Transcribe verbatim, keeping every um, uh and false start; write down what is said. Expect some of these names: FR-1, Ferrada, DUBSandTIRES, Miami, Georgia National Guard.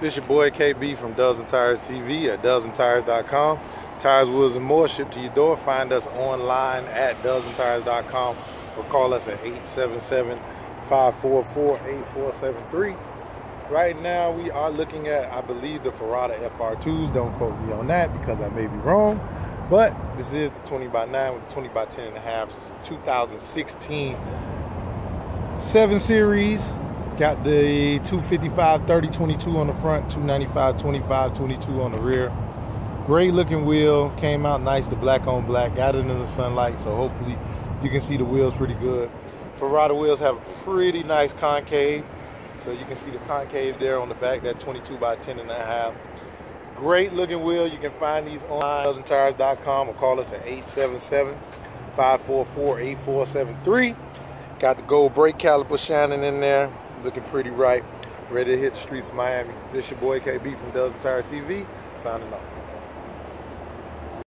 This your boy K B from Dubs and Tires T V at dubs and tires dot com. Tires, wheels, and more shipped to your door. Find us online at dubs and tires dot com or call us at eight seven seven, five four four, eight four seven three. Right now, we are looking at, I believe, the Ferrada F R twos. Don't quote me on that because I may be wrong. But this is the twenty by nine with the twenty by ten and a half. This is two thousand sixteen seven series. Got the two fifty-five, thirty, twenty-two on the front, two ninety-five, twenty-five, twenty-two on the rear. Great looking wheel, came out nice, the black on black, got it in the sunlight, so hopefully you can see the wheels pretty good. Ferrada wheels have a pretty nice concave, so you can see the concave there on the back, that twenty-two by ten and a half. Great looking wheel, you can find these online at dubs and tires dot com or call us at eight seven seven, five four four, eight four seven three. Got the gold brake caliper shining in there. Looking pretty right. Ready to hit the streets of Miami. This your boy K B from Dubs and Tires T V, signing off.